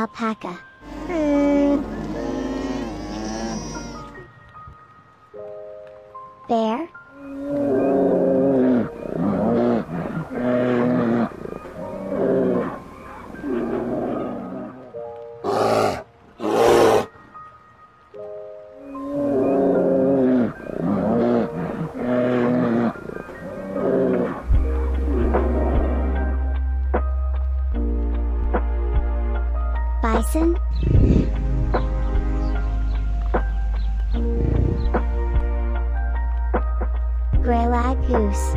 alpaca. Bear. Bison. Grey-lag goose.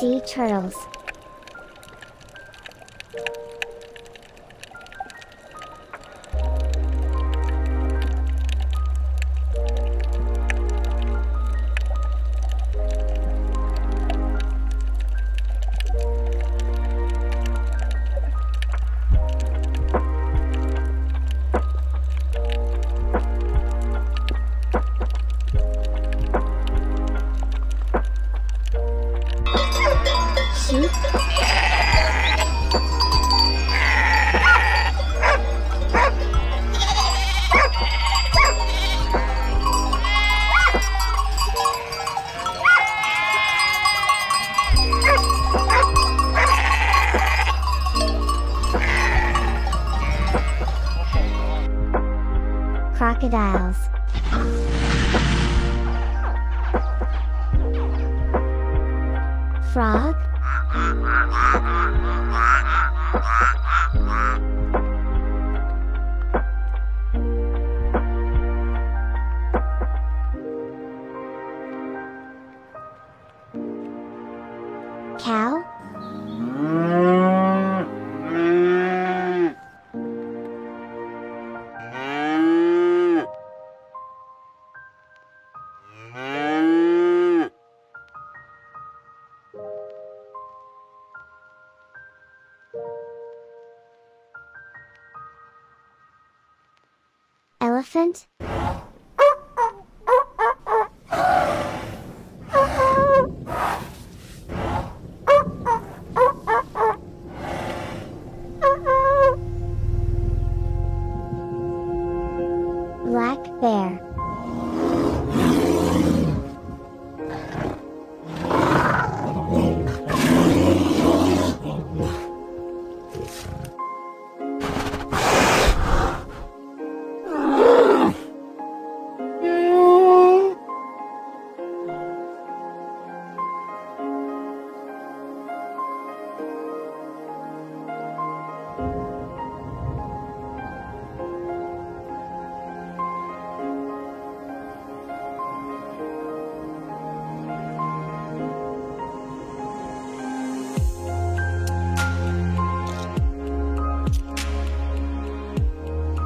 Sea turtles. Sheep. Crocodiles. Frog. Cow. Elephant. Black bear.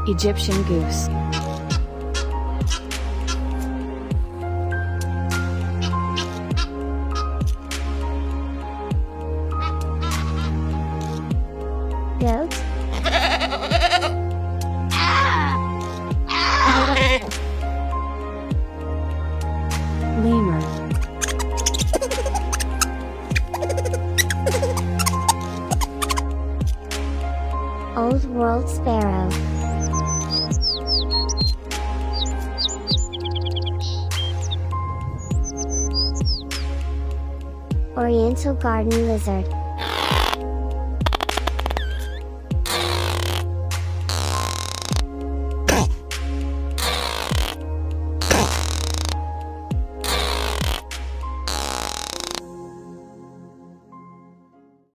Egyptian goose. Goat. Lemur. Old World sparrow. Oriental garden lizard.